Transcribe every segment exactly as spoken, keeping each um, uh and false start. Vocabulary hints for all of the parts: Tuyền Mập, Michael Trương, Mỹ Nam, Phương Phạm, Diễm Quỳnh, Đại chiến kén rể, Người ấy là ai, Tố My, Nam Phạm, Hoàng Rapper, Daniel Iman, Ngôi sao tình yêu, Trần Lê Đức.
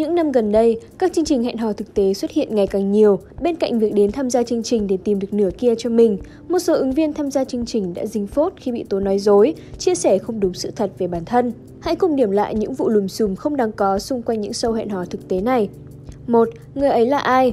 Những năm gần đây, các chương trình hẹn hò thực tế xuất hiện ngày càng nhiều. Bên cạnh việc đến tham gia chương trình để tìm được nửa kia cho mình, một số ứng viên tham gia chương trình đã dính phốt khi bị Tố nói dối, chia sẻ không đúng sự thật về bản thân. Hãy cùng điểm lại những vụ lùm xùm không đáng có xung quanh những show hẹn hò thực tế này. một. Người ấy là ai?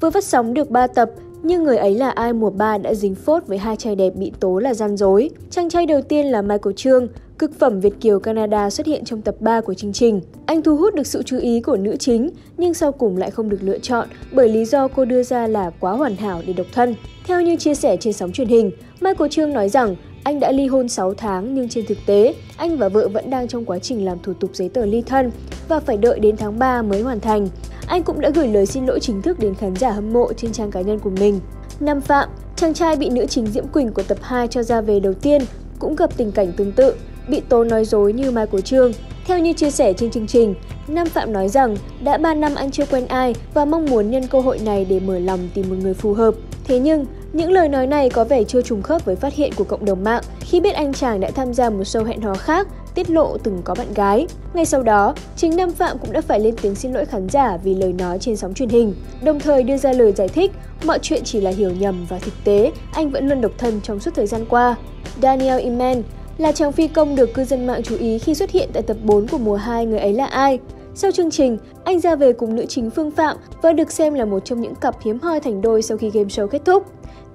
Vừa phát sóng được ba tập, nhưng Người ấy là ai mùa ba đã dính phốt với hai trai đẹp bị tố là gian dối. Chàng trai đầu tiên là Michael Trương, cực phẩm Việt kiều Canada xuất hiện trong tập ba của chương trình. Anh thu hút được sự chú ý của nữ chính, nhưng sau cùng lại không được lựa chọn bởi lý do cô đưa ra là quá hoàn hảo để độc thân. Theo như chia sẻ trên sóng truyền hình, Michael Trương nói rằng anh đã ly hôn sáu tháng nhưng trên thực tế, anh và vợ vẫn đang trong quá trình làm thủ tục giấy tờ ly thân và phải đợi đến tháng ba mới hoàn thành. Anh cũng đã gửi lời xin lỗi chính thức đến khán giả hâm mộ trên trang cá nhân của mình. Nam Phạm, chàng trai bị nữ chính Diễm Quỳnh của tập hai cho ra về đầu tiên, cũng gặp tình cảnh tương tự, bị Tố nói dối như Michael Trương. Theo như chia sẻ trên chương trình, Nam Phạm nói rằng đã ba năm anh chưa quen ai và mong muốn nhân cơ hội này để mở lòng tìm một người phù hợp. Thế nhưng, những lời nói này có vẻ chưa trùng khớp với phát hiện của cộng đồng mạng khi biết anh chàng đã tham gia một show hẹn hò khác, tiết lộ từng có bạn gái. Ngay sau đó, chính Nam Phạm cũng đã phải lên tiếng xin lỗi khán giả vì lời nói trên sóng truyền hình, đồng thời đưa ra lời giải thích mọi chuyện chỉ là hiểu nhầm và thực tế anh vẫn luôn độc thân trong suốt thời gian qua. Daniel Iman là chàng phi công được cư dân mạng chú ý khi xuất hiện tại tập bốn của mùa hai Người ấy là ai. Sau chương trình, anh ra về cùng nữ chính Phương Phạm và được xem là một trong những cặp hiếm hoi thành đôi sau khi game show kết thúc.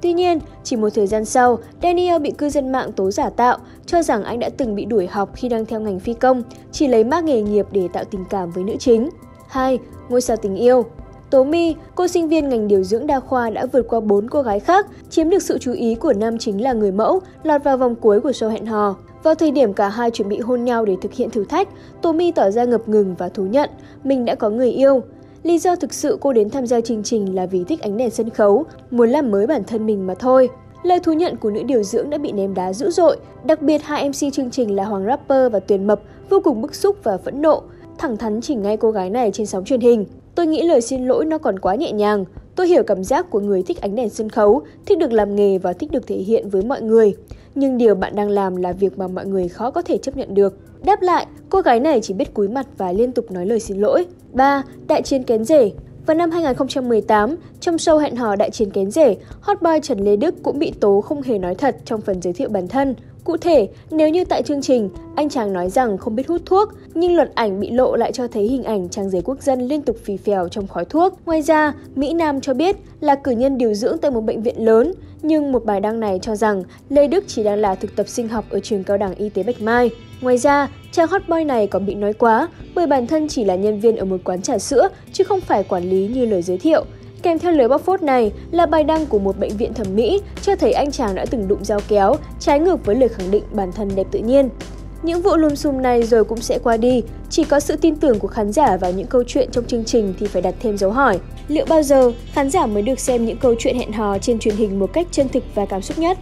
Tuy nhiên, chỉ một thời gian sau, Daniel bị cư dân mạng tố giả tạo, cho rằng anh đã từng bị đuổi học khi đang theo ngành phi công, chỉ lấy mác nghề nghiệp để tạo tình cảm với nữ chính. hai. Ngôi sao tình yêu. Tố My, cô sinh viên ngành điều dưỡng đa khoa đã vượt qua bốn cô gái khác, chiếm được sự chú ý của nam chính là người mẫu, lọt vào vòng cuối của show hẹn hò. Vào thời điểm cả hai chuẩn bị hôn nhau để thực hiện thử thách, Tố My tỏ ra ngập ngừng và thú nhận mình đã có người yêu. Lý do thực sự cô đến tham gia chương trình là vì thích ánh đèn sân khấu, muốn làm mới bản thân mình mà thôi. Lời thú nhận của nữ điều dưỡng đã bị ném đá dữ dội, đặc biệt hai em xê chương trình là Hoàng Rapper và Tuyền Mập vô cùng bức xúc và phẫn nộ, thẳng thắn chỉnh ngay cô gái này trên sóng truyền hình. Tôi nghĩ lời xin lỗi nó còn quá nhẹ nhàng. Tôi hiểu cảm giác của người thích ánh đèn sân khấu, thích được làm nghề và thích được thể hiện với mọi người. Nhưng điều bạn đang làm là việc mà mọi người khó có thể chấp nhận được. Đáp lại, cô gái này chỉ biết cúi mặt và liên tục nói lời xin lỗi. ba. Đại chiến kén rể. Vào năm hai nghìn không trăm mười tám, trong show hẹn hò Đại chiến kén rể, hot boy Trần Lê Đức cũng bị tố không hề nói thật trong phần giới thiệu bản thân. Cụ thể, nếu như tại chương trình, anh chàng nói rằng không biết hút thuốc, nhưng loạt ảnh bị lộ lại cho thấy hình ảnh chàng rể quốc dân liên tục phì phèo trong khói thuốc. Ngoài ra, Mỹ Nam cho biết là cử nhân điều dưỡng tại một bệnh viện lớn, nhưng một bài đăng này cho rằng Lê Đức chỉ đang là thực tập sinh học ở trường cao đẳng y tế Bạch Mai. Ngoài ra, chàng hot boy này còn bị nói quá bởi bản thân chỉ là nhân viên ở một quán trà sữa chứ không phải quản lý như lời giới thiệu. Kèm theo lời bóc phốt này là bài đăng của một bệnh viện thẩm mỹ cho thấy anh chàng đã từng đụng dao kéo, trái ngược với lời khẳng định bản thân đẹp tự nhiên. Những vụ lùm xùm này rồi cũng sẽ qua đi, chỉ có sự tin tưởng của khán giả vào những câu chuyện trong chương trình thì phải đặt thêm dấu hỏi. Liệu bao giờ khán giả mới được xem những câu chuyện hẹn hò trên truyền hình một cách chân thực và cảm xúc nhất?